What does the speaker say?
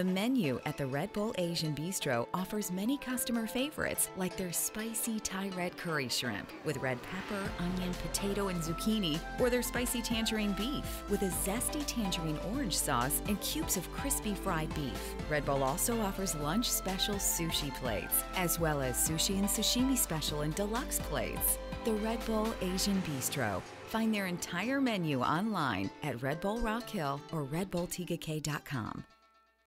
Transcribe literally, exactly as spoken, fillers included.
The menu at the Red Bowl Asian Bistro offers many customer favorites, like their spicy Thai red curry shrimp with red pepper, onion, potato, and zucchini, or their spicy tangerine beef with a zesty tangerine orange sauce and cubes of crispy fried beef. Red Bowl also offers lunch special sushi plates, as well as sushi and sashimi special and deluxe plates. The Red Bowl Asian Bistro. Find their entire menu online at Red Bowl Rock Hill or Red Bowl Tiga K dot com.